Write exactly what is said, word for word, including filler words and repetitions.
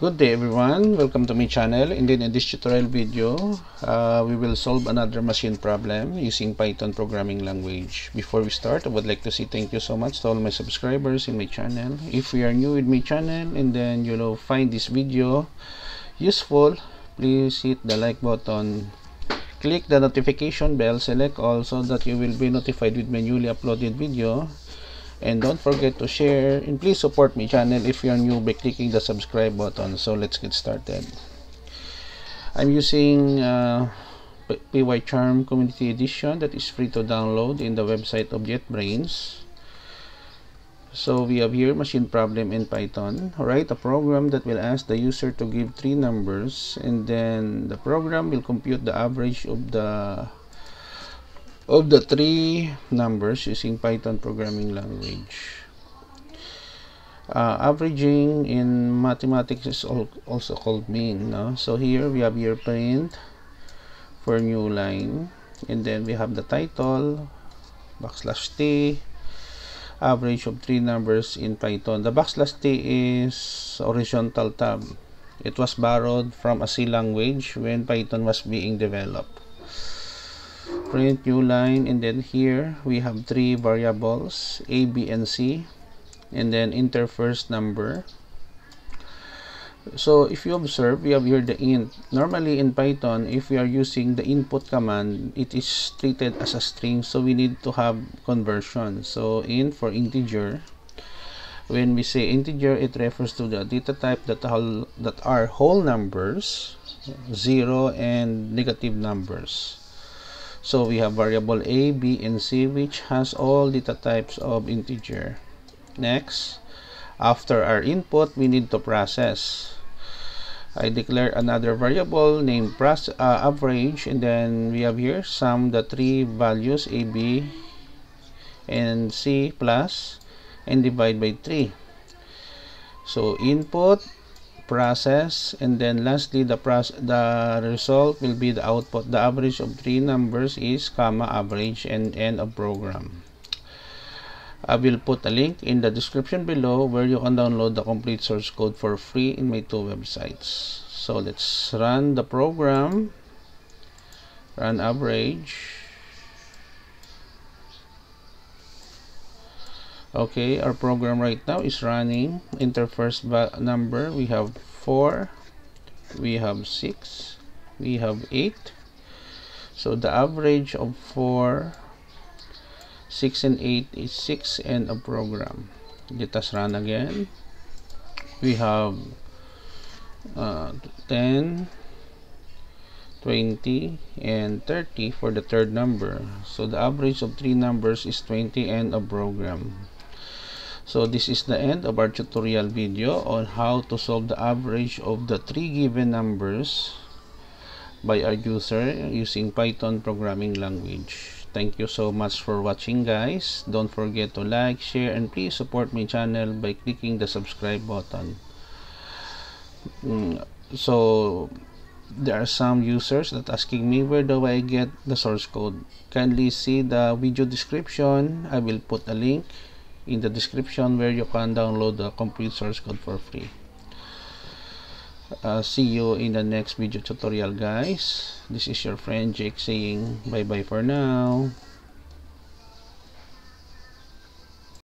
Good day everyone, welcome to my channel. Indeed, in this tutorial video uh, we will solve another machine problem using Python programming language. Before we start, I would like to say thank you so much to all my subscribers in my channel. If you are new with my channel and then you know find this video useful, please hit the like button, click the notification bell, select all so that you will be notified with my newly uploaded video. And don't forget to share, and please support my channel if you're new by clicking the subscribe button. So let's get started. I'm using uh, PyCharm Community Edition that is free to download in the website of JetBrains. So we have here machine problem in Python. Write a program that will ask the user to give three numbers, and then the program will compute the average of the of the three numbers using Python programming language. Uh, averaging in mathematics is also called mean. No? So here we have your print for new line, and then we have the title backslash t, average of three numbers in Python. The backslash t is horizontal tab. It was borrowed from a C language when Python was being developed. Print new line, and then here we have three variables, A, B, and C, and then enter first number. So if you observe, we have here the int. Normally in Python, if we are using the input command, it is treated as a string, so we need to have conversion. So int for integer. When we say integer, it refers to the data type that that are whole numbers, zero and negative numbers. So we have variable A, B, and C, which has all data types of integer. Next, after our input, we need to process. I declare another variable named process, uh, average, and then we have here sum the three values A, B, and C plus and divide by three. So input, process, and then lastly the process, the result will be the output. The average of three numbers is comma average, and end of program. I will put a link in the description below where you can download the complete source code for free in my two websites. So let's run the program. Run average. Okay, our program right now is running. Enter first number. We have four, we have six, we have eight. So the average of four, six, and eight is six, and a program. Let us run again. We have uh, ten, twenty, and thirty for the third number. So the average of three numbers is twenty, and a program. So this is the end of our tutorial video on how to solve the average of the three given numbers by our user using Python programming language. Thank you so much for watching, guys. Don't forget to like, share, and please support my channel by clicking the subscribe button. Mm, so there are some users that asking me where do I get the source code. Kindly see the video description. I will put a link in the description where you can download the complete source code for free. Uh, see you in the next video tutorial, guys. This is your friend Jake saying bye bye for now.